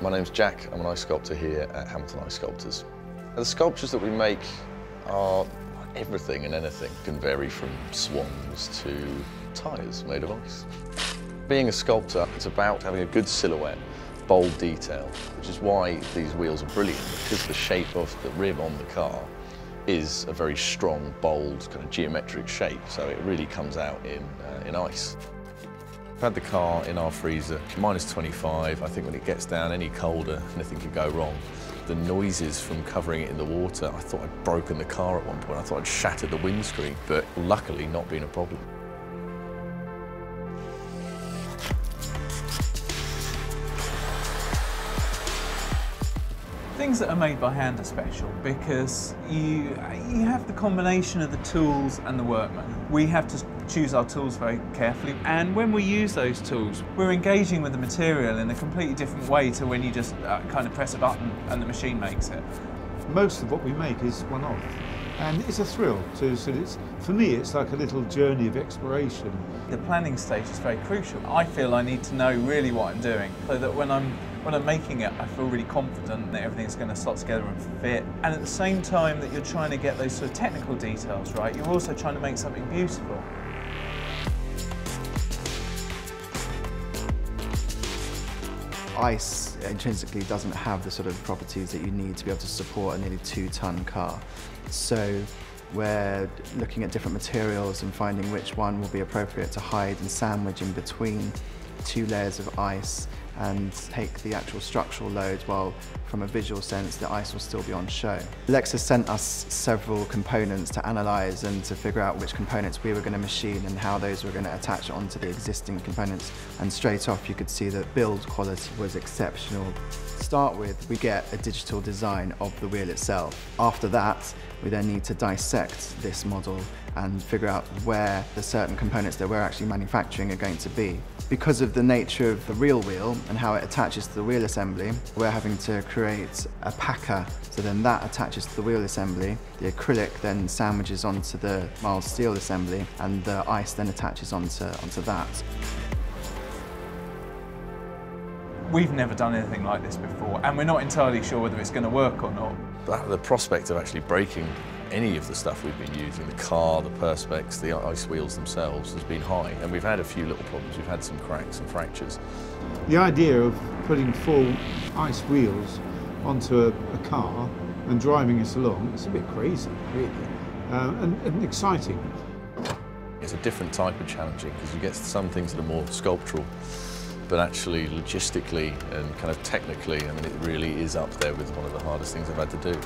My name's Jack, I'm an ice sculptor here at Hamilton Ice Sculptors. And the sculptures that we make are everything and anything. It can vary from swans to tyres made of ice. Being a sculptor, it's about having a good silhouette, bold detail, which is why these wheels are brilliant, because the shape of the rim on the car is a very strong, bold, kind of geometric shape, so it really comes out in ice. We've had the car in our freezer, minus 25. I think when it gets down any colder, nothing could go wrong. The noises from covering it in the water, I thought I'd broken the car at one point. I thought I'd shattered the windscreen, but luckily not been a problem. Things that are made by hand are special because you have the combination of the tools and the workman. We have to choose our tools very carefully, and when we use those tools, we're engaging with the material in a completely different way to when you just kind of press a button and the machine makes it. Most of what we make is one-off, and it's a thrill. For me, it's like a little journey of exploration. The planning stage is very crucial. I feel I need to know really what I'm doing, so that when I'm making it, I feel really confident that everything's going to slot together and fit. And at the same time that you're trying to get those sort of technical details right, you're also trying to make something beautiful. Ice intrinsically doesn't have the sort of properties that you need to be able to support a nearly 2-ton car. So we're looking at different materials and finding which one will be appropriate to hide and sandwich in between two layers of ice and take the actual structural load, while from a visual sense the ice will still be on show. Lexus sent us several components to analyse and to figure out which components we were going to machine and how those were going to attach onto the existing components, and straight off you could see that build quality was exceptional. To start with, we get a digital design of the wheel itself. After that, we then need to dissect this model and figure out where the certain components that we're actually manufacturing are going to be. Because of the nature of the real wheel and how it attaches to the wheel assembly, we're having to create a packer, so then that attaches to the wheel assembly, the acrylic then sandwiches onto the mild steel assembly, and the ice then attaches onto that. We've never done anything like this before, and we're not entirely sure whether it's going to work or not. But the prospect of actually breaking any of the stuff we've been using, the car, the Perspex, the ice wheels themselves, has been high, and we've had a few little problems. We've had some cracks and fractures. The idea of putting full ice wheels onto a car and driving it along, it's a bit crazy, really, and exciting. It's a different type of challenging, because you get some things that are more sculptural, but actually logistically and kind of technically, I mean, it really is up there with one of the hardest things I've had to do.